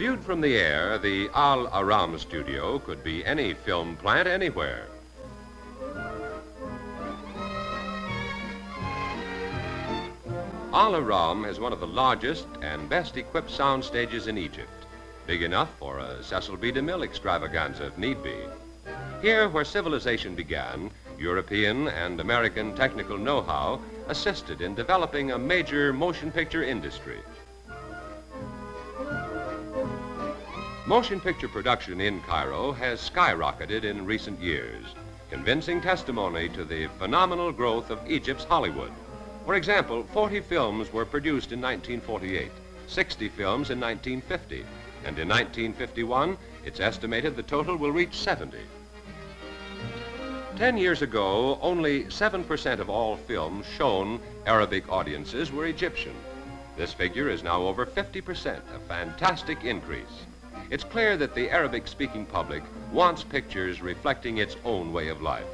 Viewed from the air, the Al-Aram studio could be any film plant anywhere. Al-Aram is one of the largest and best equipped sound stages in Egypt, big enough for a Cecil B. DeMille extravaganza if need be. Here, where civilization began, European and American technical know-how assisted in developing a major motion picture industry. Motion picture production in Cairo has skyrocketed in recent years, convincing testimony to the phenomenal growth of Egypt's Hollywood. For example, 40 films were produced in 1948, 60 films in 1950, and in 1951, it's estimated the total will reach 70. 10 years ago, only 7% of all films shown Arabic audiences were Egyptian. This figure is now over 50%, a fantastic increase. It's clear that the Arabic-speaking public wants pictures reflecting its own way of life.